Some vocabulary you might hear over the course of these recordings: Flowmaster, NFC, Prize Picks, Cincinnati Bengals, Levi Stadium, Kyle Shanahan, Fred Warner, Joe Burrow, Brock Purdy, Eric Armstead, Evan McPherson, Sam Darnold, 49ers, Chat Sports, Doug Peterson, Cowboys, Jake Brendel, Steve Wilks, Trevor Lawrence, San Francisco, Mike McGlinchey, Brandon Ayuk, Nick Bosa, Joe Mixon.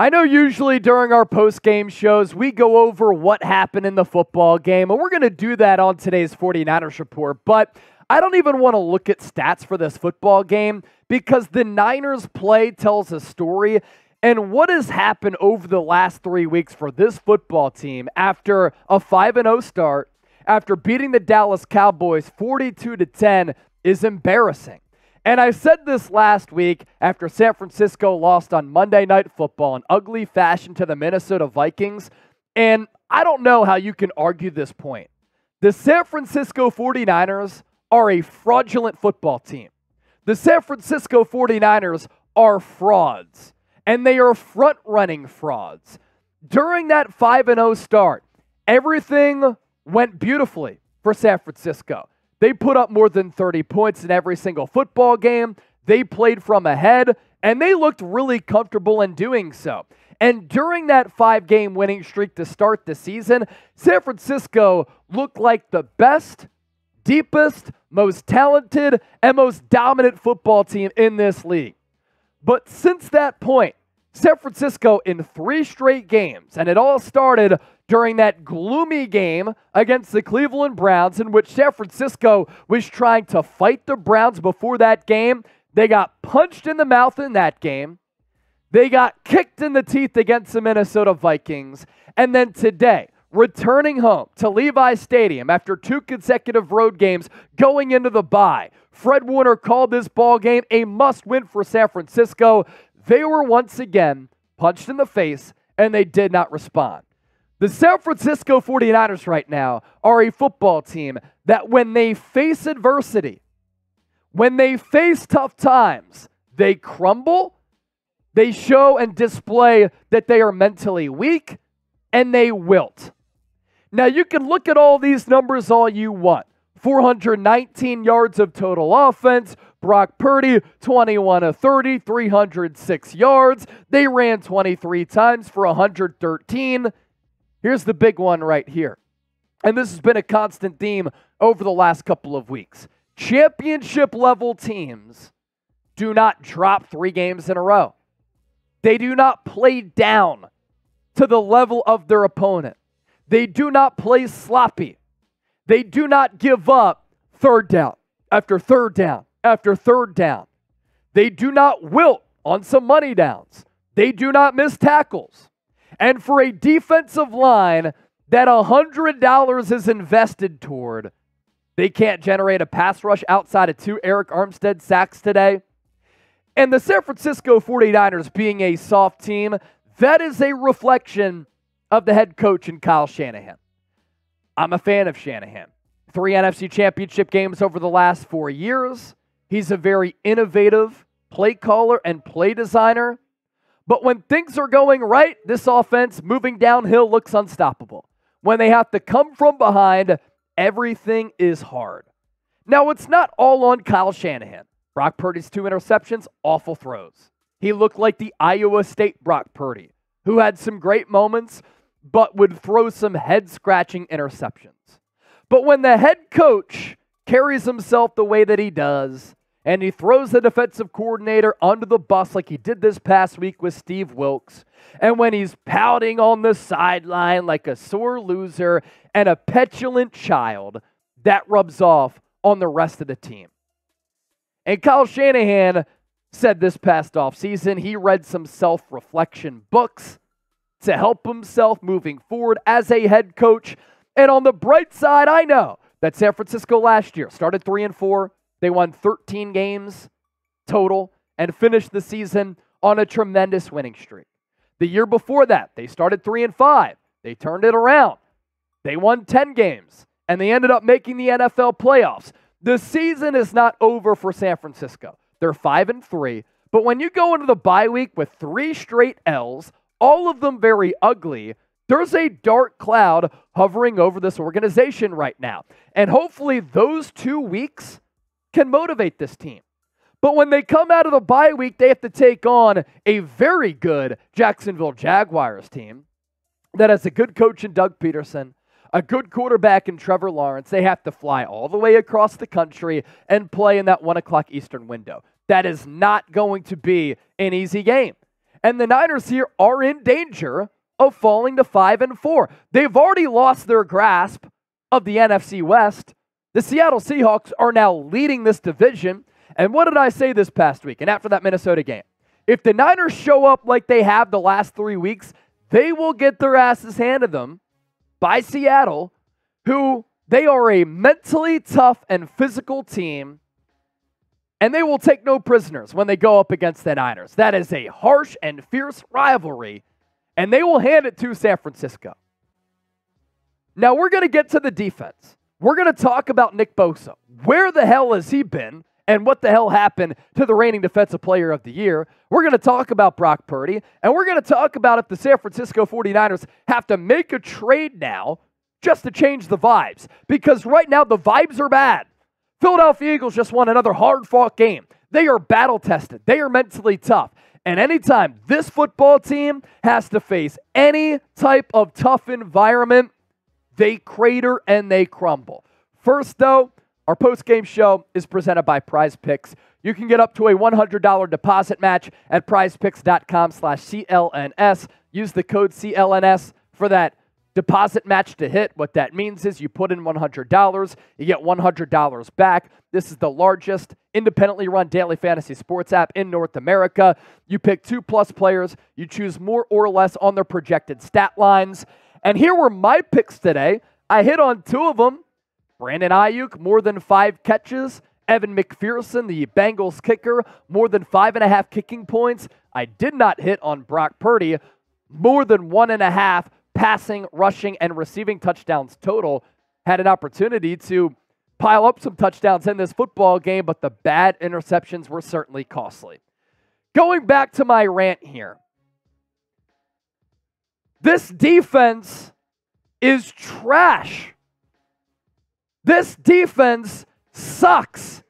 I know usually during our post-game shows, we go over what happened in the football game, and we're going to do that on today's 49ers report, but I don't even want to look at stats for this football game because the Niners play tells a story, and what has happened over the last 3 weeks for this football team after a 5-0 start, after beating the Dallas Cowboys 42-10 is embarrassing. And I said this last week after San Francisco lost on Monday Night Football in ugly fashion to the Minnesota Vikings, and I don't know how you can argue this point. The San Francisco 49ers are a fraudulent football team. The San Francisco 49ers are frauds, and they are front-running frauds. During that 5-0 start, everything went beautifully for San Francisco. They put up more than 30 points in every single football game. They played from ahead, and they looked really comfortable in doing so. And during that 5-game winning streak to start the season, San Francisco looked like the best, deepest, most talented, and most dominant football team in this league. But since that point, San Francisco in 3 straight games, and it all started during that gloomy game against the Cleveland Browns in which San Francisco was trying to fight the Browns before that game. They got punched in the mouth in that game. They got kicked in the teeth against the Minnesota Vikings. And then today, returning home to Levi Stadium after 2 consecutive road games going into the bye, Fred Warner called this ball game a must-win for San Francisco. They were once again punched in the face, and they did not respond. The San Francisco 49ers right now are a football team that when they face adversity, when they face tough times, they crumble, they show and display that they are mentally weak, and they wilt. Now, you can look at all these numbers all you want. 419 yards of total offense, Brock Purdy, 21 of 30, 306 yards. They ran 23 times for 113 yards. Here's the big one right here. And this has been a constant theme over the last couple of weeks. Championship-level teams do not drop 3 games in a row. They do not play down to the level of their opponent. They do not play sloppy. They do not give up third down after third down after third down. They do not wilt on some money downs. They do not miss tackles. And for a defensive line that $100 is invested toward, they can't generate a pass rush outside of 2 Eric Armstead sacks today. And the San Francisco 49ers being a soft team, that is a reflection of the head coach in Kyle Shanahan. I'm a fan of Shanahan. 3 NFC championship games over the last 4 years. He's a very innovative play caller and play designer. But when things are going right, this offense moving downhill looks unstoppable. When they have to come from behind, everything is hard. Now, it's not all on Kyle Shanahan. Brock Purdy's 2 interceptions, awful throws. He looked like the Iowa State Brock Purdy, who had some great moments, but would throw some head-scratching interceptions. But when the head coach carries himself the way that he does, and he throws the defensive coordinator under the bus like he did this past week with Steve Wilks. And when he's pouting on the sideline like a sore loser and a petulant child, that rubs off on the rest of the team. And Kyle Shanahan said this past offseason he read some self-reflection books to help himself moving forward as a head coach. And on the bright side, I know that San Francisco last year started 3-4. They won 13 games total and finished the season on a tremendous winning streak. The year before that, they started 3-5. They turned it around. They won 10 games, and they ended up making the NFL playoffs. The season is not over for San Francisco. They're 5-3, but when you go into the bye week with 3 straight L's, all of them very ugly, there's a dark cloud hovering over this organization right now. And hopefully those 2 weeks can motivate this team. But when they come out of the bye week, they have to take on a very good Jacksonville Jaguars team that has a good coach in Doug Peterson, a good quarterback in Trevor Lawrence. They have to fly all the way across the country and play in that 1 o'clock Eastern window. That is not going to be an easy game. And the Niners here are in danger of falling to 5-4. They've already lost their grasp of the NFC West. The Seattle Seahawks are now leading this division. And what did I say this past week and after that Minnesota game? If the Niners show up like they have the last 3 weeks, they will get their asses handed them by Seattle, who they are a mentally tough and physical team, and they will take no prisoners when they go up against the Niners. That is a harsh and fierce rivalry, and they will hand it to San Francisco. Now, we're going to get to the defense. We're going to talk about Nick Bosa. Where the hell has he been? And what the hell happened to the reigning defensive player of the year? We're going to talk about Brock Purdy, and we're going to talk about if the San Francisco 49ers have to make a trade now just to change the vibes, because right now the vibes are bad. Philadelphia Eagles just won another hard-fought game. They are battle-tested. They are mentally tough. And anytime this football team has to face any type of tough environment, they crater and they crumble. First, though, our post-game show is presented by Prize Picks. You can get up to a $100 deposit match at prizepicks.com/CLNS. Use the code CLNS for that deposit match to hit. What that means is you put in $100, you get $100 back. This is the largest independently run daily fantasy sports app in North America. You pick 2+ players. You choose more or less on their projected stat lines. And here were my picks today. I hit on 2 of them. Brandon Ayuk, more than 5 catches. Evan McPherson, the Bengals kicker, more than 5.5 kicking points. I did not hit on Brock Purdy, more than 1.5 passing, rushing, and receiving touchdowns total. Had an opportunity to pile up some touchdowns in this football game, but the bad interceptions were certainly costly. Going back to my rant here, this defense is trash. This defense sucks.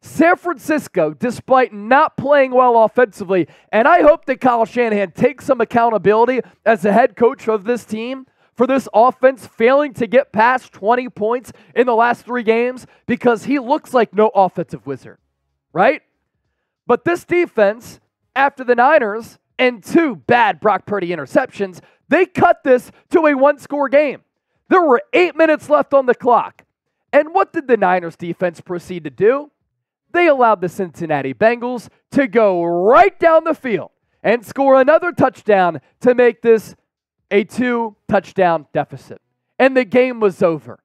San Francisco, despite not playing well offensively, and I hope that Kyle Shanahan takes some accountability as the head coach of this team for this offense failing to get past 20 points in the last 3 games, because he looks like no offensive wizard, right? But this defense, after the Niners and 2 bad Brock Purdy interceptions, they cut this to a 1-score game. There were 8 minutes left on the clock. And what did the Niners defense proceed to do? They allowed the Cincinnati Bengals to go right down the field and score another touchdown to make this a 2-touchdown deficit. And the game was over.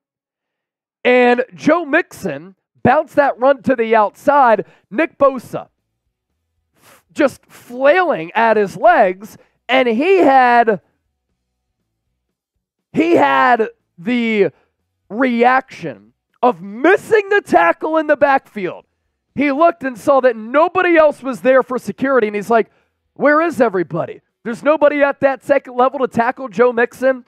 And Joe Mixon bounced that run to the outside. Nick Bosa just flailing at his legs, and he had the reaction of missing the tackle in the backfield. He looked and saw that nobody else was there for security, and he's like, where is everybody? There's nobody at that second level to tackle Joe Mixon.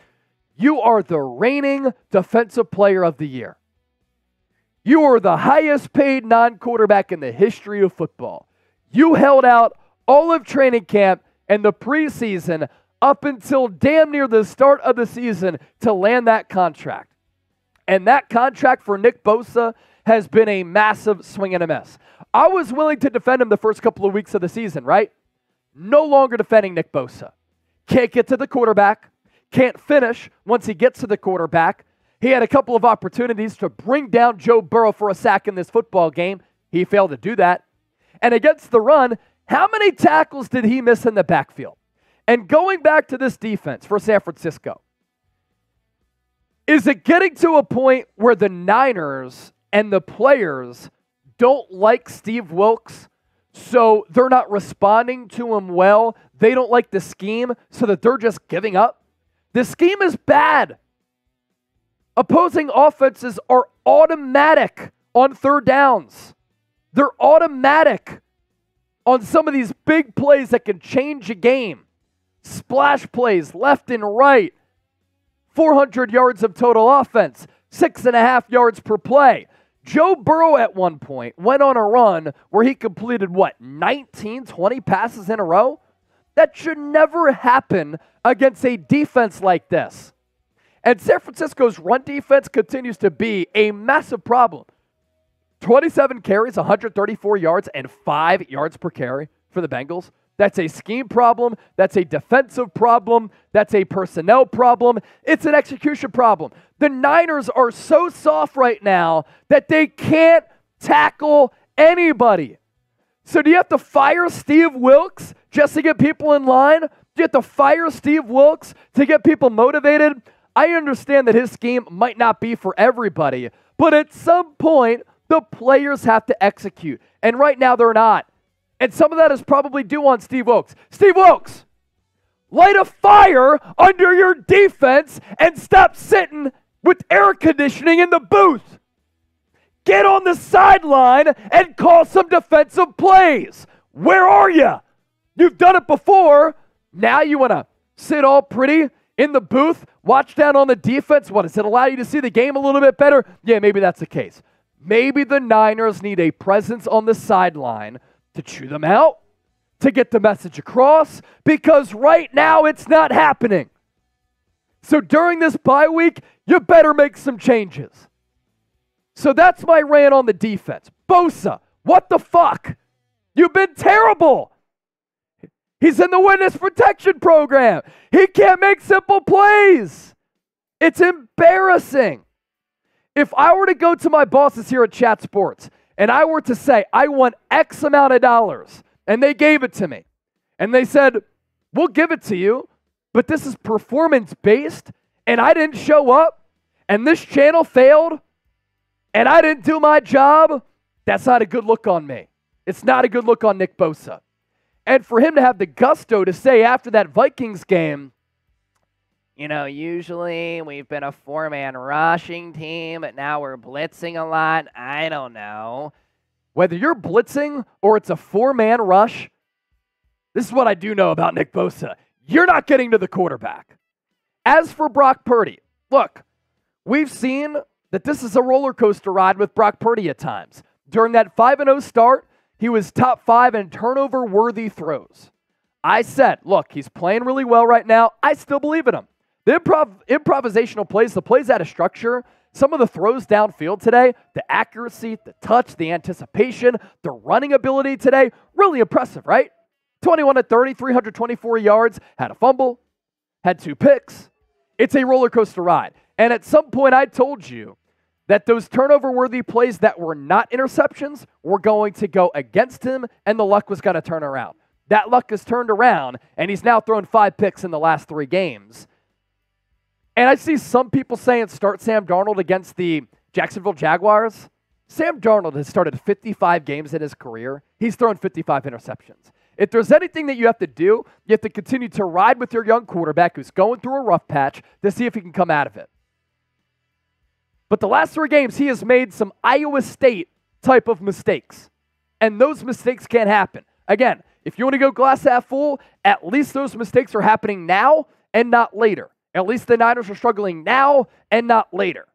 You are the reigning defensive player of the year. You are the highest paid non-quarterback in the history of football. You held out all of training camp and the preseason up until damn near the start of the season to land that contract. And that contract for Nick Bosa has been a massive swing and a miss. I was willing to defend him the first couple of weeks of the season, right? No longer defending Nick Bosa. Can't get to the quarterback. Can't finish once he gets to the quarterback. He had a couple of opportunities to bring down Joe Burrow for a sack in this football game. He failed to do that. And against the run, how many tackles did he miss in the backfield? And going back to this defense for San Francisco, is it getting to a point where the Niners and the players don't like Steve Wilks, so they're not responding to him well? They don't like the scheme, so that they're just giving up? The scheme is bad. Opposing offenses are automatic on third downs. They're automatic on some of these big plays that can change a game. Splash plays left and right, 400 yards of total offense, 6.5 yards per play. Joe Burrow at one point went on a run where he completed, 20 passes in a row? That should never happen against a defense like this. And San Francisco's run defense continues to be a massive problem. 27 carries, 134 yards, and 5 yards per carry for the Bengals. That's a scheme problem. That's a defensive problem. That's a personnel problem. It's an execution problem. The Niners are so soft right now that they can't tackle anybody. So do you have to fire Steve Wilks just to get people in line? Do you have to fire Steve Wilks to get people motivated? I understand that his scheme might not be for everybody, but at some point, the players have to execute. And right now, they're not. And some of that is probably due on Steve Wilks. Steve Wilks, light a fire under your defense and stop sitting with air conditioning in the booth. Get on the sideline and call some defensive plays. Where are you? You've done it before. Now you want to sit all pretty in the booth, watch down on the defense. What, does it allow you to see the game a little bit better? Yeah, maybe that's the case. Maybe the Niners need a presence on the sideline to chew them out, to get the message across, because right now it's not happening. So during this bye week, you better make some changes. So that's my rant on the defense. Bosa, what the fuck? You've been terrible. He's in the witness protection program. He can't make simple plays. It's embarrassing. If I were to go to my bosses here at Chat Sports and I were to say, I want X amount of dollars, and they gave it to me, and they said, we'll give it to you, but this is performance-based, and I didn't show up, and this channel failed, and I didn't do my job, that's not a good look on me. It's not a good look on Nick Bosa. And for him to have the gusto to say after that Vikings game, you know, usually we've been a four-man rushing team, but now we're blitzing a lot. I don't know. Whether you're blitzing or it's a four-man rush, this is what I do know about Nick Bosa. You're not getting to the quarterback. As for Brock Purdy, look, we've seen that this is a roller coaster ride with Brock Purdy at times. During that 5-0 start, he was top 5 in turnover-worthy throws. I said, look, he's playing really well right now. I still believe in him. The improvisational plays, the plays out of structure, some of the throws downfield today, the accuracy, the touch, the anticipation, the running ability today, really impressive, right? 21-30, 324 yards, had a fumble, had 2 picks. It's a roller coaster ride. And at some point I told you that those turnover-worthy plays that were not interceptions were going to go against him and the luck was going to turn around. That luck has turned around, and he's now thrown 5 picks in the last 3 games. And I see some people saying start Sam Darnold against the Jacksonville Jaguars. Sam Darnold has started 55 games in his career. He's thrown 55 interceptions. If there's anything that you have to do, you have to continue to ride with your young quarterback who's going through a rough patch to see if he can come out of it. But the last 3 games, he has made some Iowa State type of mistakes. And those mistakes can't happen. Again, if you want to go glass half full, at least those mistakes are happening now and not later. At least the Niners are struggling now and not later.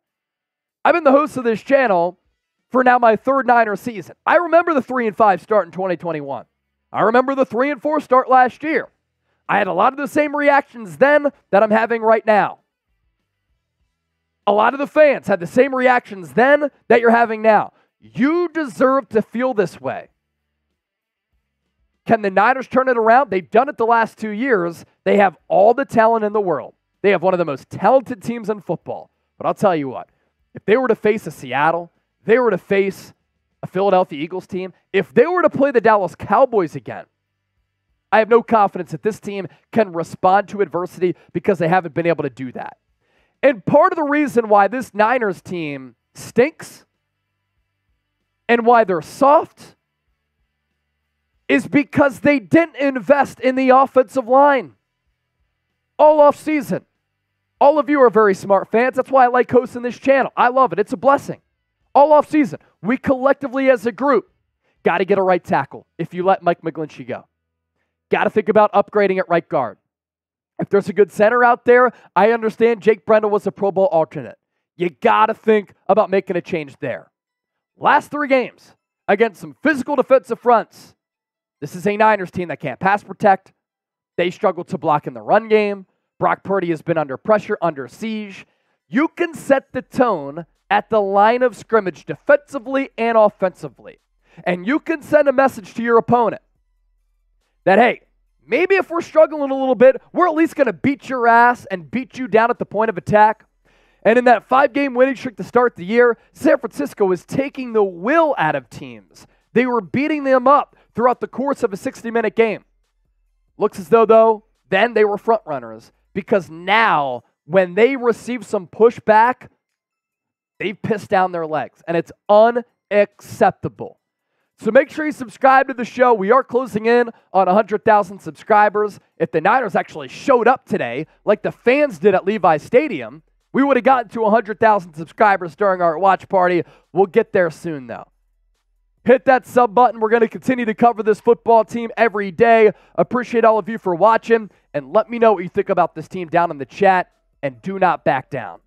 I've been the host of this channel for now my 3rd Niners season. I remember the 3-5 start in 2021. I remember the 3-4 start last year. I had a lot of the same reactions then that I'm having right now. A lot of the fans had the same reactions then that you're having now. You deserve to feel this way. Can the Niners turn it around? They've done it the last 2 years. They have all the talent in the world. They have one of the most talented teams in football. But I'll tell you what, if they were to face a Seattle, if they were to face a Philadelphia Eagles team, if they were to play the Dallas Cowboys again, I have no confidence that this team can respond to adversity because they haven't been able to do that. And part of the reason why this Niners team stinks and why they're soft is because they didn't invest in the offensive line all offseason. All of you are very smart fans. That's why I like hosting this channel. I love it. It's a blessing. All offseason, we collectively as a group got to get a right tackle if you let Mike McGlinchey go. Got to think about upgrading at right guard. If there's a good center out there, I understand Jake Brendel was a Pro Bowl alternate. You got to think about making a change there. Last 3 games against some physical defensive fronts, this is a Niners team that can't pass protect. They struggle to block in the run game. Brock Purdy has been under pressure, under siege. You can set the tone at the line of scrimmage defensively and offensively. And you can send a message to your opponent that, hey, maybe if we're struggling a little bit, we're at least going to beat your ass and beat you down at the point of attack. And in that 5-game winning streak to start the year, San Francisco is taking the will out of teams. They were beating them up throughout the course of a 60-minute game. Looks as though, then they were front runners, because now when they receive some pushback, they've pissed down their legs, and it's unacceptable. So make sure you subscribe to the show. We are closing in on 100,000 subscribers. If the Niners actually showed up today, like the fans did at Levi Stadium, we would have gotten to 100,000 subscribers during our watch party. We'll get there soon, though. Hit that sub button. We're going to continue to cover this football team every day. Appreciate all of you for watching, and let me know what you think about this team down in the chat, and do not back down.